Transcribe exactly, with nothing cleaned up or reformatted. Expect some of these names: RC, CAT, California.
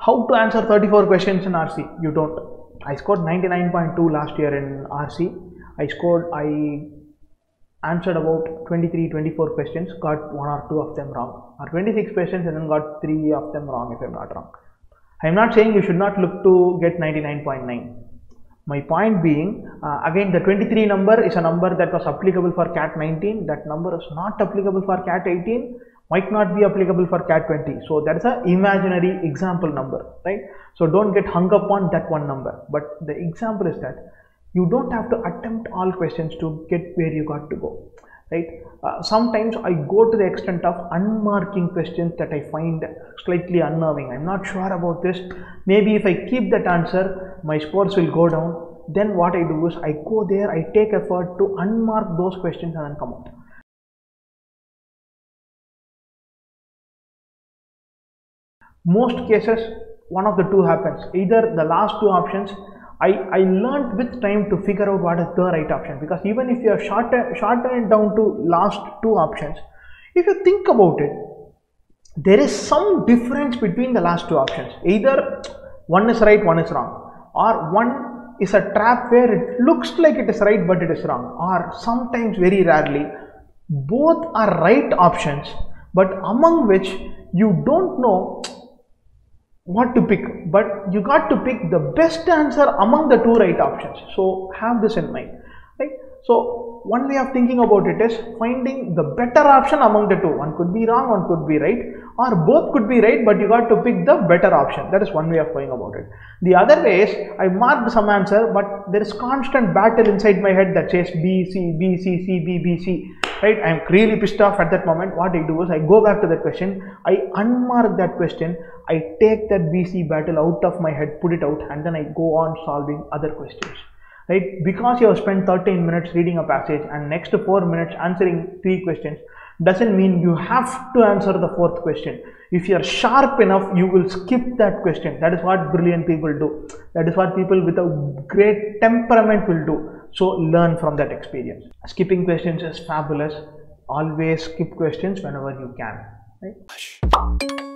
How to answer thirty-four questions in R C? You don't. I scored ninety-nine point two last year in R C. I scored, I answered about twenty-three, twenty-four questions, got one or two of them wrong, or twenty-six questions and then got three of them wrong if I'm not wrong. I'm not saying you should not look to get ninety-nine point nine. My point being, uh, again the twenty-three number is a number that was applicable for CAT nineteen, that number is not applicable for CAT eighteen, might not be applicable for CAT twenty. So that is an imaginary example number, right? So don't get hung up on that one number, but the example is that you don't have to attempt all questions to get where you got to go, right? Uh, sometimes I go to the extent of unmarking questions that I find slightly unnerving. I'm not sure about this. Maybe if I keep that answer, my scores will go down. Then what I do is I go there, I take effort to unmark those questions and then come out. Most cases, one of the two happens. Either the last two options, I, I learned with time to figure out what is the right option, because even if you have shortened, shortened it down to last two options, if you think about it, there is some difference between the last two options. Either one is right, one is wrong, or one is a trap where it looks like it is right but it is wrong, or sometimes very rarely both are right options but among which you don't know what to pick, but you got to pick the best answer among the two right options. So have this in mind, right? So one way of thinking about it is finding the better option among the two. One could be wrong, one could be right, or both could be right, but you got to pick the better option. That is one way of going about it. The other way is I marked some answer, but there is constant battle inside my head that says B, C, B, C, C, B, B, C, right? I am really pissed off at that moment. What I do is I go back to that question, I unmark that question, I take that B C battle out of my head, put it out, and then I go on solving other questions, right? Because you have spent thirteen minutes reading a passage and next four minutes answering three questions doesn't mean you have to answer the fourth question. If you are sharp enough, you will skip that question. That is what brilliant people do. That is what people with a great temperament will do. So learn from that experience. Skipping questions is fabulous. Always skip questions whenever you can, right?